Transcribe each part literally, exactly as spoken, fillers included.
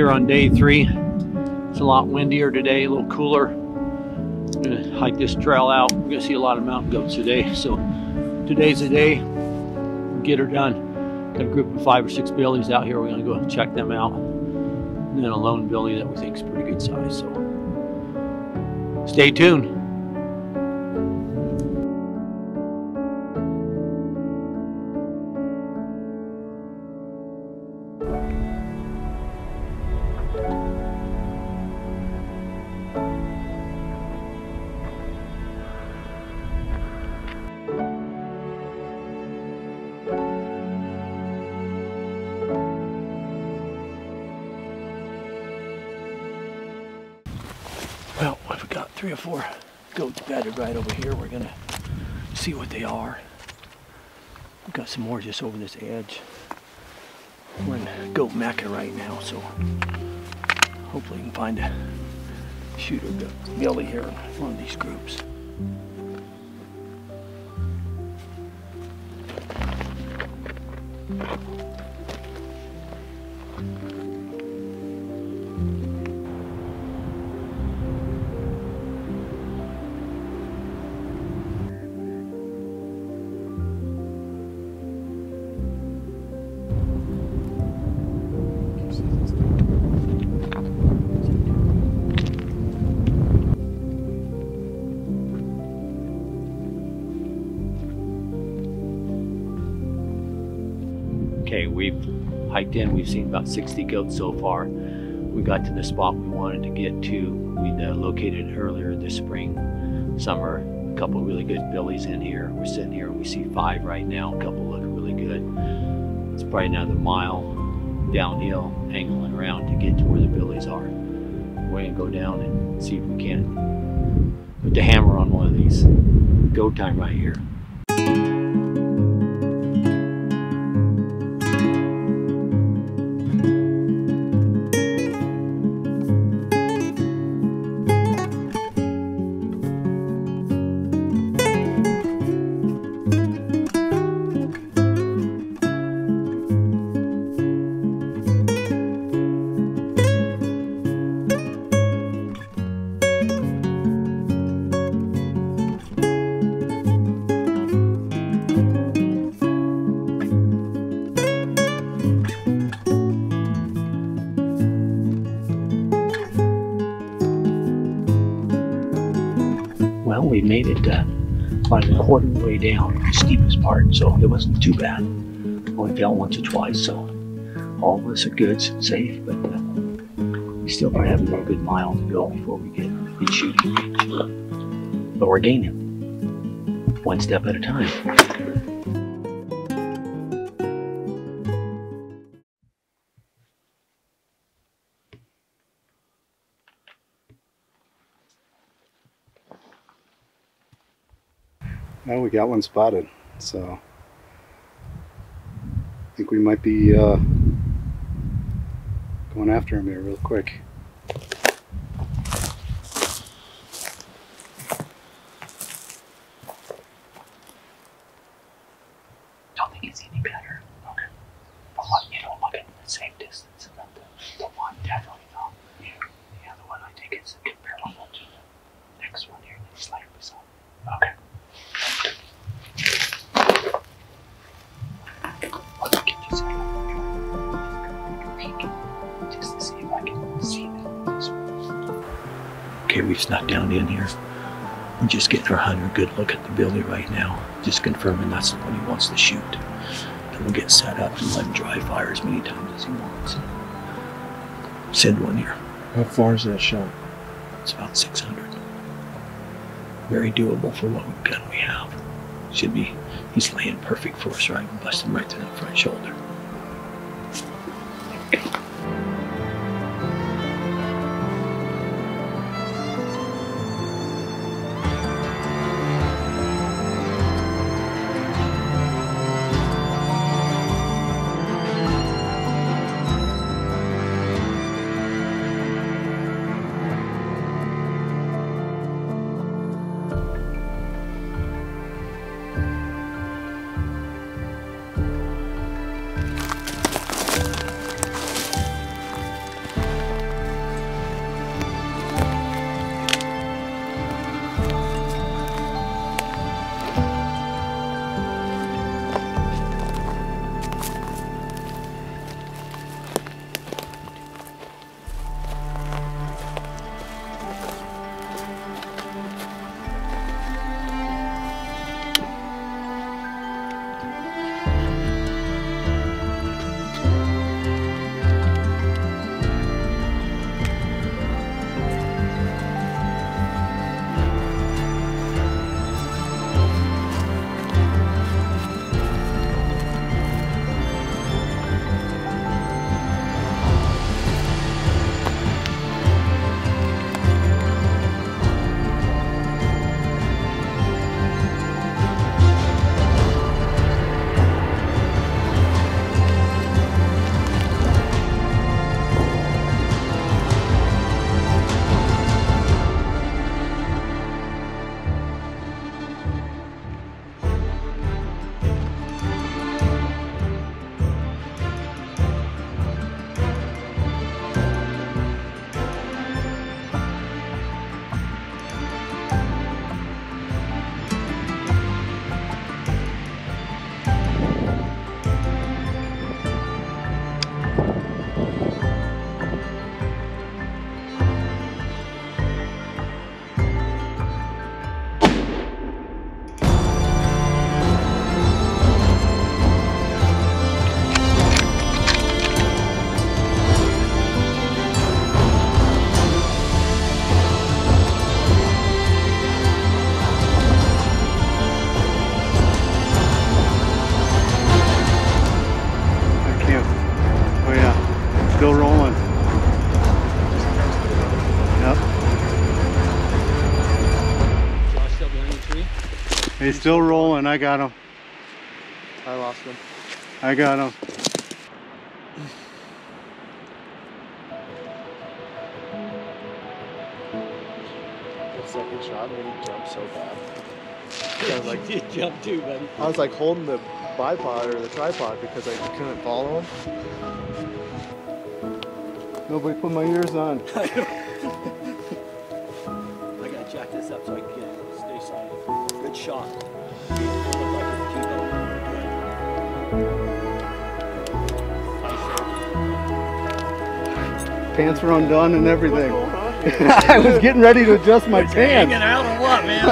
here on day three. It's a lot windier today, a little cooler. I'm gonna hike this trail out. We're gonna see a lot of mountain goats today. So today's the day, get her done. Got a group of five or six billies out here. We're gonna go check them out. And then a lone billy that we think is pretty good size. So stay tuned. Well, we've got three or four goats bedded right over here. We're gonna see what they are. We've got some more just over this edge. We're in goat mecca right now, so hopefully we can find a shooter goat billy here in one of these groups. Okay, we've hiked in, we've seen about sixty goats so far. We got to the spot we wanted to get to. We uh, located earlier this spring, summer, a couple really good billies in here. We're sitting here and we see five right now, a couple look really good. It's probably another mile downhill, angling around to get to where the billies are. We're gonna go down and see if we can put the hammer on one of these. Go time right here. We made it uh, about a quarter of the way down, the steepest part, so it wasn't too bad. Only fell once or twice, so all of us are good, safe, but uh, we still probably have another good mile to go before we get in shooting. But we're gaining, one step at a time. Well, we got one spotted, so I think we might be uh, going after him here real quick. Don't think it's any better. Okay. But what, you know, look at the same distance. About the, the one definitely fell. Yeah. The other one I think is comparable to the next one here. That's like this one. Okay. Okay, we've snuck down in here. We're just getting our hunter a good look at the billy right now. Just confirming that's the one he wants to shoot. Then we'll get set up and let him dry fire as many times as he wants. Send one here. How far is that shot? It's about six hundred. Very doable for what gun we have. Should be, he's laying perfect for us, right? We'll bust him right to that front shoulder. He's still rolling. I got him. I lost him. I got him. The second shot made him jump so bad. I was like, you jumped too, buddy. I was like holding the bipod or the tripod because I couldn't follow him. Nobody put my ears on. I gotta jack this up so I can get it. Stay silent. Good shot. Pants were undone and everything. I was getting ready to adjust my pants. Hanging out or what, man?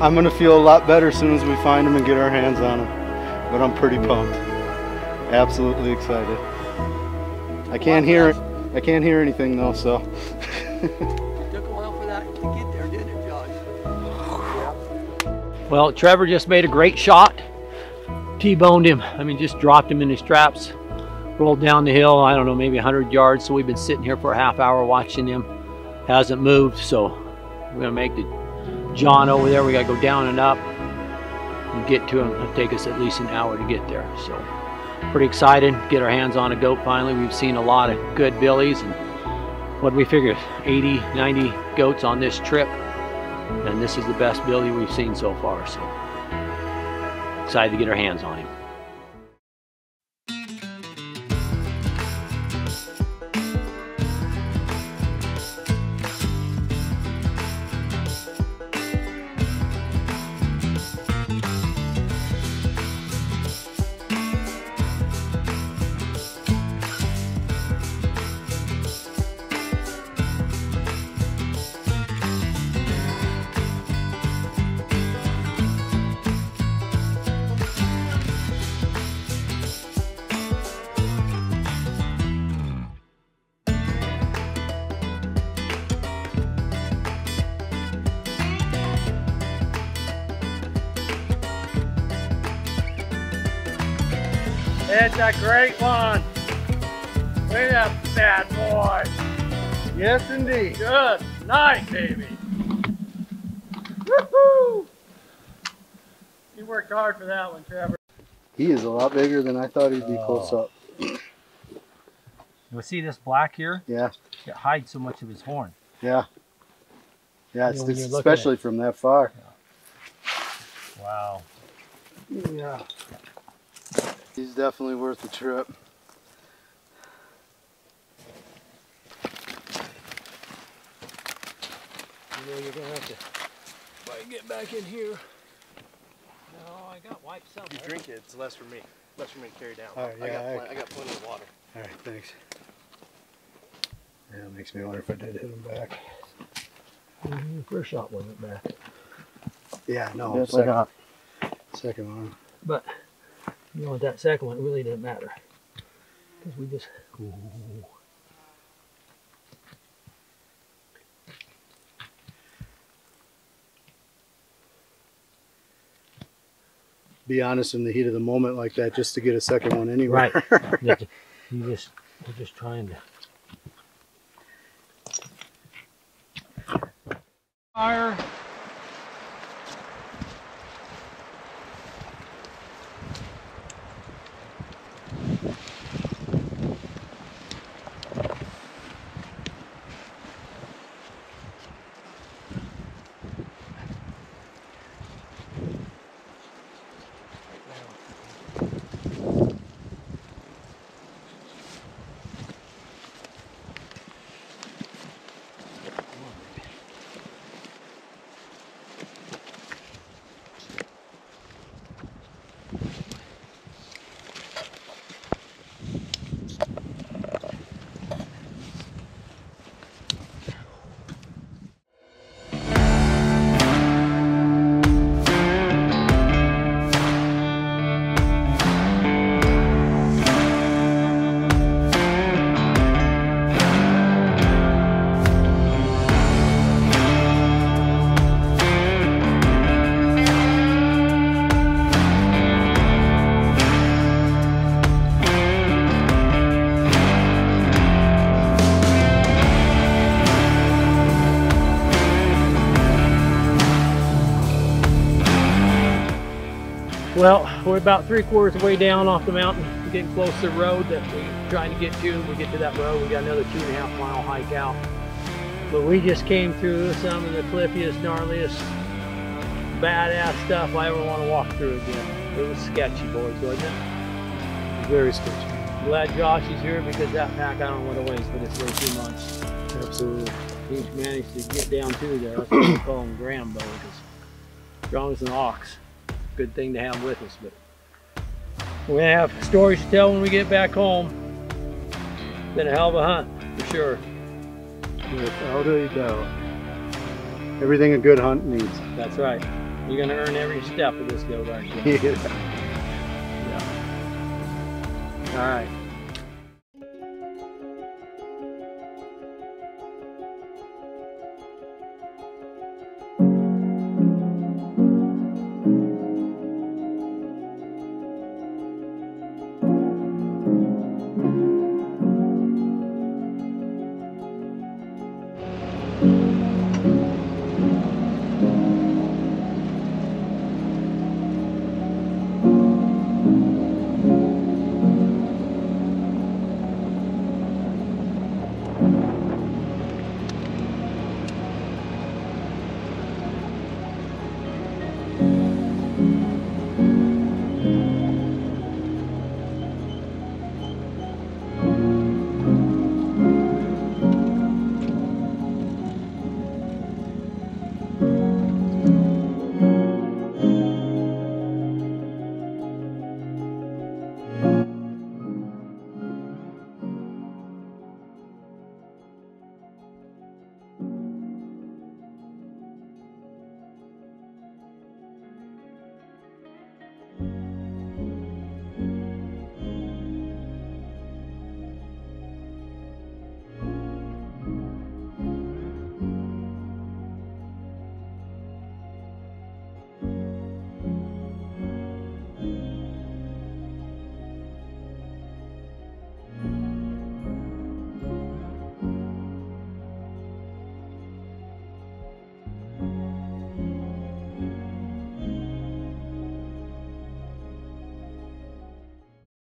I'm gonna feel a lot better as soon as we find them and get our hands on them. But I'm pretty pumped. Absolutely excited. I can't hear. I can't hear anything though. So. Took a while for that to get there, didn't it, Josh? Well, Trevor just made a great shot. T-boned him. I mean, just dropped him in his traps. Rolled down the hill, I don't know, maybe a hundred yards. So we've been sitting here for a half hour watching him. Hasn't moved, so we're gonna make the John over there. We gotta go down and up and get to him. It'll take us at least an hour to get there. So pretty excited, get our hands on a goat finally. We've seen a lot of good billies, and what we figure, eighty, ninety goats on this trip. And this is the best billy we've seen so far. So excited to get our hands on him. It's a great one. Look at that bad boy. Yes, indeed. Good night, baby. Woohoo! You worked hard for that one, Trevor. He is a lot bigger than I thought he'd be oh. Close up. You see this black here? Yeah. It hides so much of his horn. Yeah. Yeah, it's, you know, especially from that far. Yeah. Wow. Yeah. He's definitely worth the trip. You know you're gonna have to try and get back in here. No, I got wipes out. You drink it, it's less for me. Less for me to carry down. All right, yeah, I, got, I, pl I got plenty of water. All right, thanks. Yeah, it makes me wonder if I did hit him back. Mm-hmm. First shot wasn't back. Yeah, no, that's second, like a, second one. But. You know, with that second one, it really didn't matter. Because we just... Ooh. Be honest, in the heat of the moment like that, just to get a second one anyway. Right. You just, you're just trying to... Fire. Well, we're about three quarters of the way down off the mountain. We're getting close to the road that we're trying to get to. We get to that road, we got another two and a half mile hike out. But we just came through some of the cliffiest, gnarliest, badass stuff I ever want to walk through again. It was sketchy, boys, wasn't it? Very sketchy. Glad Josh is here because that pack, I don't know what it weighs, but it's way too much. Absolutely. He's managed to get down to there. That's what we call him Grambo, because strong as an ox. Good thing to have with us, but we're gonna have stories to tell when we get back home. Been a hell of a hunt, for sure. Without a doubt. Everything a good hunt needs. That's right. You're gonna earn every step of this goat, aren't you? Yeah. All right.